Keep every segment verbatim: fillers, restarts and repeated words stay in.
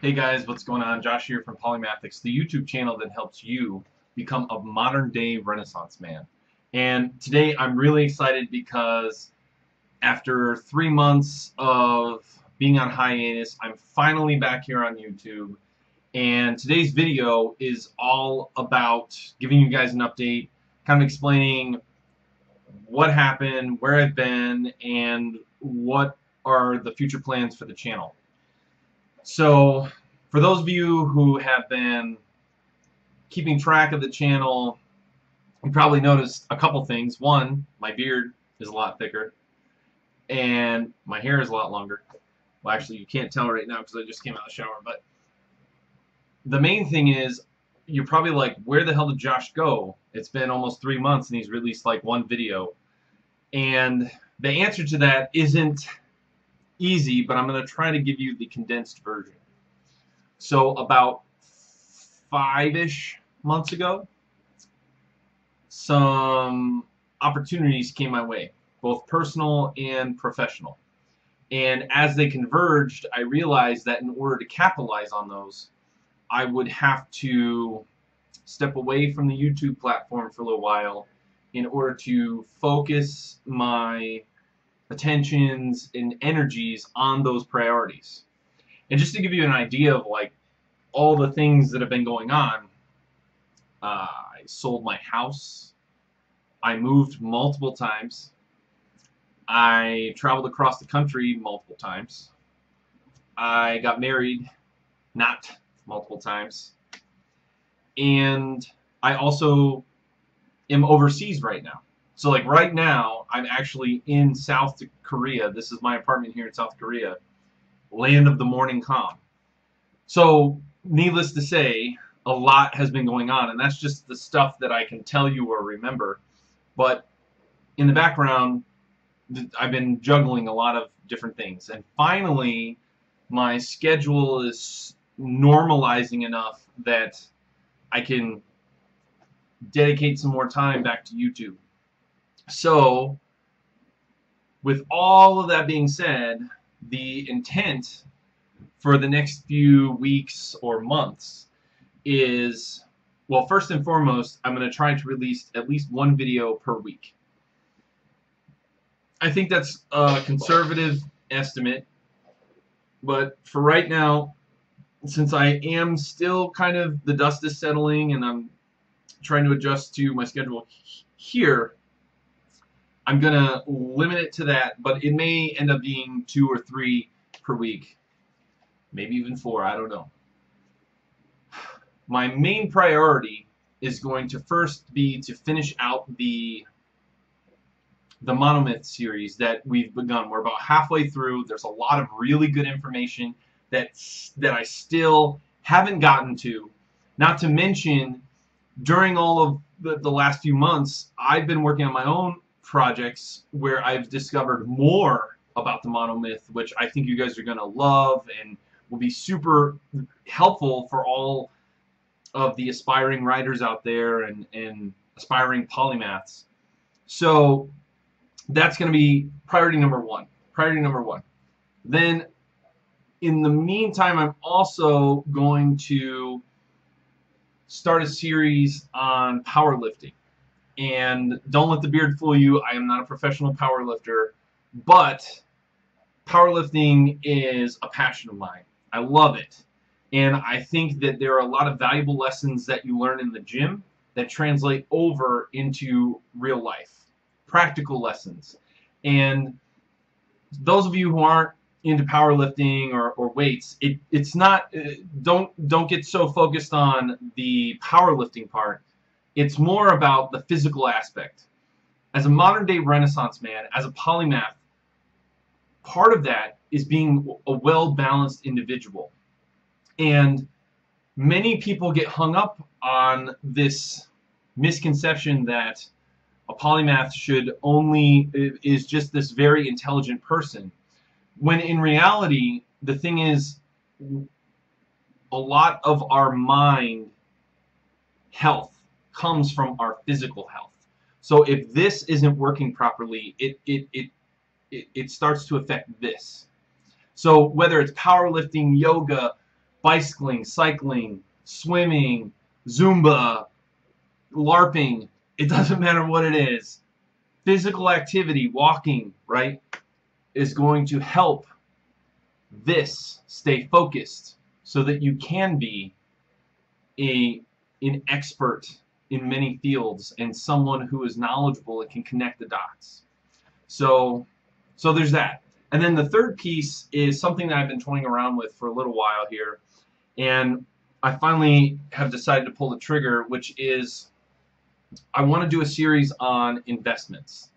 Hey guys, what's going on? Josh here from Polymathics, the YouTube channel that helps you become a modern-day Renaissance man. And today I'm really excited because after three months of being on hiatus, I'm finally back here on YouTube. And today's video is all about giving you guys an update, kind of explaining what happened, where I've been, and what are the future plans for the channel. So, for those of you who have been keeping track of the channel, you probably noticed a couple things. One, my beard is a lot thicker, and my hair is a lot longer. Well, actually, you can't tell right now because I just came out of the shower, but the main thing is, you're probably like, where the hell did Josh go? It's been almost three months, and he's released like one video. And the answer to that isn't easy, but I'm going to try to give you the condensed version. So about five-ish months ago, some opportunities came my way, both personal and professional. And as they converged, I realized that in order to capitalize on those, I would have to step away from the YouTube platform for a little while in order to focus my attentions and energies on those priorities. And just to give you an idea of like all the things that have been going on, uh, I sold my house, I moved multiple times, I traveled across the country multiple times, I got married not multiple times, and I also am overseas right now. So like right now, I'm actually in South Korea. This is my apartment here in South Korea, land of the morning calm. So needless to say, a lot has been going on, and that's just the stuff that I can tell you or remember. But in the background, I've been juggling a lot of different things. And finally, my schedule is normalizing enough that I can dedicate some more time back to YouTube. So, with all of that being said, the intent for the next few weeks or months is, well, first and foremost, I'm going to try to release at least one video per week. I think that's a conservative estimate, but for right now, since I am still kind of, the dust is settling and I'm trying to adjust to my schedule here, I'm going to limit it to that, but it may end up being two or three per week, maybe even four, I don't know. My main priority is going to first be to finish out the, the Monomyth series that we've begun. We're about halfway through. There's a lot of really good information that's, that I still haven't gotten to, not to mention during all of the, the last few months, I've been working on my own projects where I've discovered more about the monomyth, which I think you guys are going to love and will be super helpful for all of the aspiring writers out there and, and aspiring polymaths. So that's going to be priority number one. Priority number one. Then in the meantime, I'm also going to start a series on powerlifting. And don't let the beard fool you, I am not a professional power lifter, but powerlifting is a passion of mine. I love it. And I think that there are a lot of valuable lessons that you learn in the gym that translate over into real life, practical lessons. And those of you who aren't into powerlifting or, or weights, it, it's not, don't, don't get so focused on the powerlifting part. It's more about the physical aspect. As a modern-day Renaissance man, as a polymath, part of that is being a well-balanced individual. And many people get hung up on this misconception that a polymath should only, is just this very intelligent person, when in reality, the thing is, a lot of our mind health comes from our physical health. So if this isn't working properly, it it it it, it starts to affect this. So whether it's powerlifting, yoga, bicycling, cycling, swimming, Zumba, LARPing, it doesn't matter what it is. Physical activity, walking, right, is going to help this stay focused so that you can be a, an expert in many fields and someone who is knowledgeable and can connect the dots. So, so there's that. And then the third piece is something that I've been toying around with for a little while here, and I finally have decided to pull the trigger, which is I want to do a series on investments.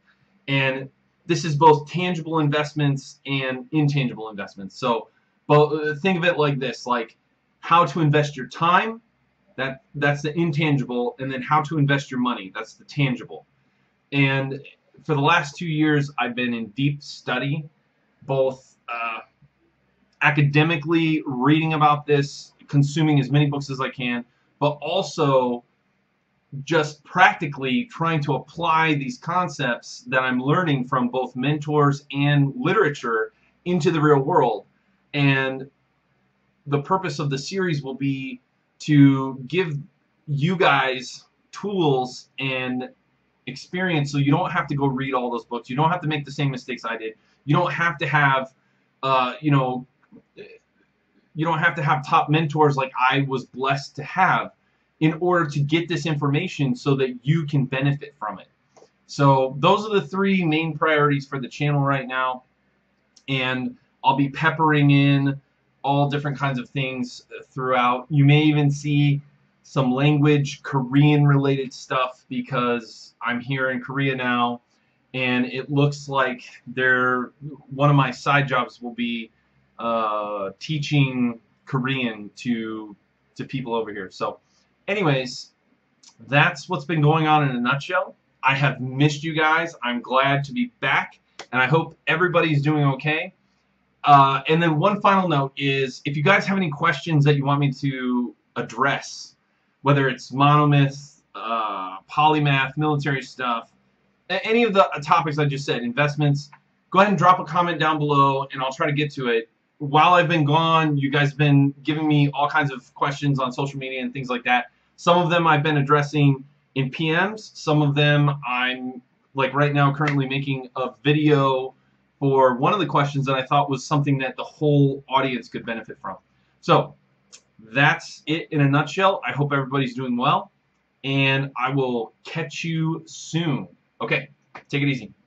And this is both tangible investments and intangible investments. So but think of it like this, like how to invest your time, that that's the intangible, and then how to invest your money, that's the tangible. And for the last two years, I've been in deep study, both uh, academically reading about this, consuming as many books as I can, but also just practically trying to apply these concepts that I'm learning from both mentors and literature into the real world. And the purpose of the series will be to give you guys tools and experience so you don't have to go read all those books. You don't have to make the same mistakes I did. You don't have to have, uh, you know, you don't have to have top mentors like I was blessed to have in order to get this information so that you can benefit from it. So those are the three main priorities for the channel right now. And I'll be peppering in all different kinds of things throughout. You may even see some language, Korean-related stuff, because I'm here in Korea now, and it looks like they're, one of my side jobs will be Uh, teaching Korean to to people over here. So anyways, that's what's been going on in a nutshell. I have missed you guys. I'm glad to be back, and I hope everybody's doing okay. Uh, and then one final note is, if you guys have any questions that you want me to address, whether it's monomyth, uh, polymath, military stuff, any of the topics I just said, investments, go ahead and drop a comment down below and I'll try to get to it. While I've been gone, you guys have been giving me all kinds of questions on social media and things like that. Some of them I've been addressing in P Ms. Some of them I'm, like right now, currently making a video for one of the questions that I thought was something that the whole audience could benefit from. So that's it in a nutshell. I hope everybody's doing well, and I will catch you soon. Okay, take it easy.